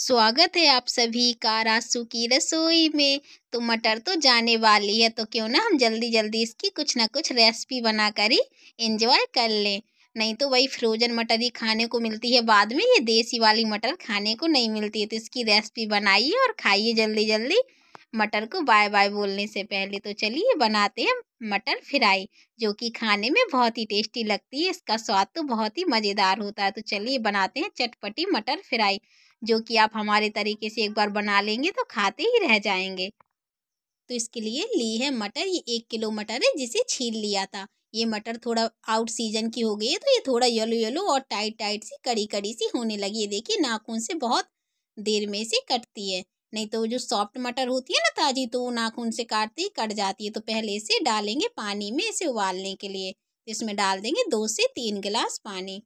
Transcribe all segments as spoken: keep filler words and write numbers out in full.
स्वागत है आप सभी का रासू की रसोई में। तो मटर तो जाने वाली है, तो क्यों ना हम जल्दी जल्दी इसकी कुछ ना कुछ रेसिपी बना कर ही एंजॉय कर लें। नहीं तो वही फ्रोजन मटर ही खाने को मिलती है बाद में, ये देसी वाली मटर खाने को नहीं मिलती है। तो इसकी रेसिपी बनाइए और खाइए जल्दी जल्दी मटर को बाय बाय बोलने से पहले। तो चलिए बनाते हैं मटर फ्राई, जो कि खाने में बहुत ही टेस्टी लगती है। इसका स्वाद तो बहुत ही मज़ेदार होता है। तो चलिए बनाते हैं चटपटी मटर फ्राई, जो कि आप हमारे तरीके से एक बार बना लेंगे तो खाते ही रह जाएंगे। तो इसके लिए ली है मटर, ये एक किलो मटर है जिसे छील लिया था। ये मटर थोड़ा आउट सीजन की हो गई है, तो ये थोड़ा येलो येलो और टाइट टाइट सी कड़ी कड़ी सी होने लगी है। देखिए नाखून से बहुत देर में इसे कटती है, नहीं तो जो सॉफ्ट मटर होती है ना ताज़ी, तो वो नाखून से काटते ही कट जाती है। तो पहले इसे डालेंगे पानी में, इसे उबालने के लिए। इसमें डाल देंगे दो से तीन गिलास पानी।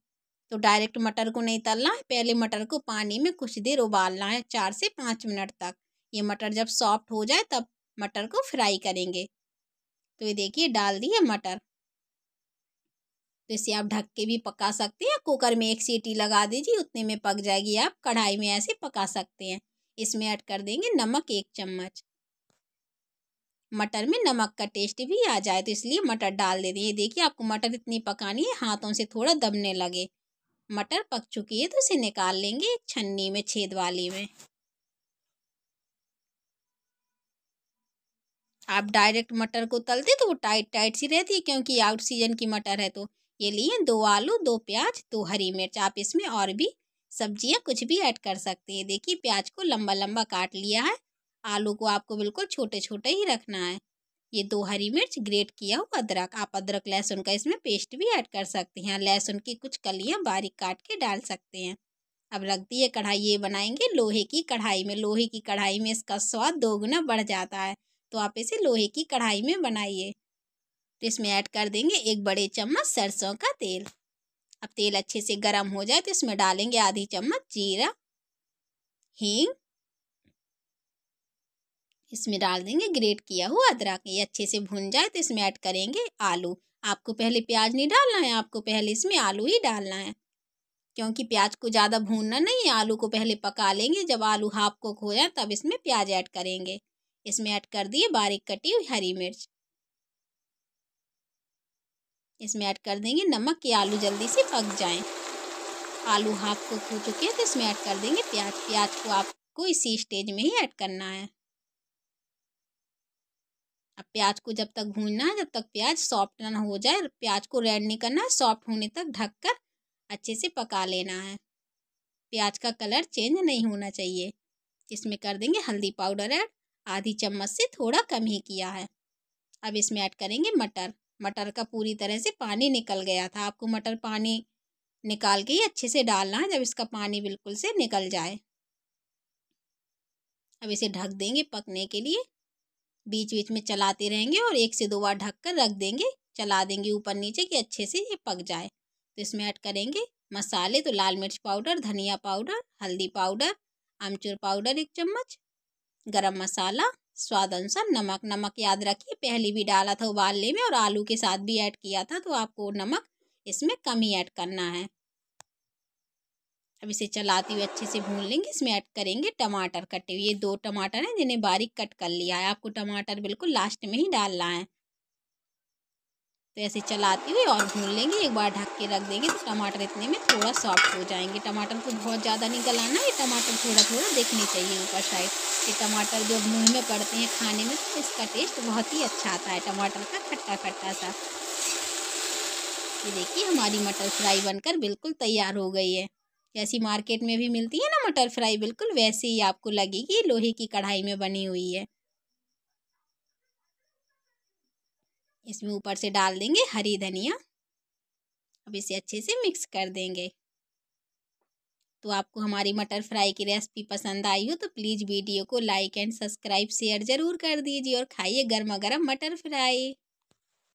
तो डायरेक्ट मटर को नहीं तलना है, पहले मटर को पानी में कुछ देर उबालना है, चार से पाँच मिनट तक। ये मटर जब सॉफ्ट हो जाए तब मटर को फ्राई करेंगे। तो ये देखिए डाल दी है मटर। तो इसे आप ढक के भी पका सकते हैं, कुकर में एक सीटी लगा दीजिए, उतने में पक जाएगी। आप कढ़ाई में ऐसे पका सकते हैं। इसमें ऐड कर देंगे नमक एक चम्मच, मटर में नमक का टेस्ट भी आ जाए तो इसलिए मटर डाल देते हैं। देखिए आपको मटर इतनी पकानी है, हाथों से थोड़ा दबने लगे। मटर पक चुकी है तो इसे निकाल लेंगे एक छन्नी में, छेद वाली में। आप डायरेक्ट मटर को तलते तो वो टाइट टाइट सी रहती है, क्योंकि आउट सीजन की मटर है। तो ये लिए दो आलू, दो प्याज, दो हरी मिर्च। आप इसमें और भी सब्जियां कुछ भी ऐड कर सकते हैं। देखिए प्याज को लंबा लंबा काट लिया है, आलू को आपको बिल्कुल छोटे छोटे ही रखना है। ये दो हरी मिर्च, ग्रेट किया हुआ अदरक। आप अदरक लहसुन का इसमें पेस्ट भी ऐड कर सकते हैं। लहसुन की कुछ कलियां बारीक काट के डाल सकते हैं। अब लगती है कढ़ाई, ये बनाएंगे लोहे की कढ़ाई में। लोहे की कढ़ाई में इसका स्वाद दोगुना बढ़ जाता है, तो आप इसे लोहे की कढ़ाई में बनाइए। तो इसमें ऐड कर देंगे एक बड़े चम्मच सरसों का तेल। अब तेल अच्छे से गर्म हो जाए तो इसमें डालेंगे आधी चम्मच जीरा, हींग। इसमें डाल देंगे ग्रेट किया हुआ अदरक। ये अच्छे से भुन जाए तो इसमें ऐड करेंगे आलू। आपको पहले प्याज नहीं डालना है, आपको पहले इसमें आलू ही डालना है, क्योंकि प्याज को ज़्यादा भूनना नहीं है। आलू को पहले पका लेंगे, जब आलू हाफ कुक हो जाए तब इसमें प्याज ऐड करेंगे। इसमें ऐड कर दिए बारीक कटी हुई हरी मिर्च। इसमें ऐड कर देंगे नमक कि आलू जल्दी से पक जाएं। आलू हाफ कुक हो चुके हैं तो इसमें ऐड कर देंगे प्याज। प्याज को आपको इसी स्टेज में ही ऐड करना है। अब प्याज को जब तक भूनना है, जब तक प्याज सॉफ्ट ना हो जाए। प्याज को रेड नहीं करना है, सॉफ्ट होने तक ढककर अच्छे से पका लेना है। प्याज का कलर चेंज नहीं होना चाहिए। इसमें कर देंगे हल्दी पाउडर ऐड, आधी चम्मच से थोड़ा कम ही किया है। अब इसमें ऐड करेंगे मटर। मटर का पूरी तरह से पानी निकल गया था, आपको मटर पानी निकाल के ही अच्छे से डालना है। जब इसका पानी बिल्कुल से निकल जाए अब इसे ढक देंगे पकने के लिए। बीच बीच में चलाते रहेंगे और एक से दो बार ढक कर रख देंगे, चला देंगे ऊपर नीचे कि अच्छे से ये पक जाए। तो इसमें ऐड करेंगे मसाले। तो लाल मिर्च पाउडर, धनिया पाउडर, हल्दी पाउडर, आमचूर पाउडर एक चम्मच, गरम मसाला, स्वाद अनुसार नमक। नमक याद रखिए पहले भी डाला था उबालने में, और आलू के साथ भी ऐड किया था, तो आपको नमक इसमें कम ही ऐड करना है। अब इसे चलाते हुए अच्छे से भून लेंगे। इसमें ऐड करेंगे टमाटर कटे हुए। ये दो टमाटर हैं जिन्हें बारीक कट कर लिया है। आपको टमाटर बिल्कुल लास्ट में ही डालना है। तो ऐसे चलाते हुए और भून लेंगे, एक बार ढक के रख देंगे। तो टमाटर इतने में थोड़ा सॉफ्ट हो जाएंगे। टमाटर को बहुत ज़्यादा नहीं गलाना है, टमाटर थोड़ा थोड़ा देखने चाहिए ऊपर साइड। ये टमाटर जो मुँह में पड़ते हैं खाने में तो इसका टेस्ट बहुत ही अच्छा आता है, टमाटर का खट्टा खट्टा सा। ये देखिए हमारी मटर फ्राई बनकर बिल्कुल तैयार हो गई है। जैसी मार्केट में भी मिलती है ना मटर फ्राई, बिल्कुल वैसे ही आपको लगेगी। लोहे की कढ़ाई में बनी हुई है। इसमें ऊपर से डाल देंगे हरी धनिया। अब इसे अच्छे से मिक्स कर देंगे। तो आपको हमारी मटर फ्राई की रेसिपी पसंद आई हो तो प्लीज़ वीडियो को लाइक एंड सब्सक्राइब शेयर ज़रूर कर दीजिए और खाइए गर्मा गर्म मटर फ्राई।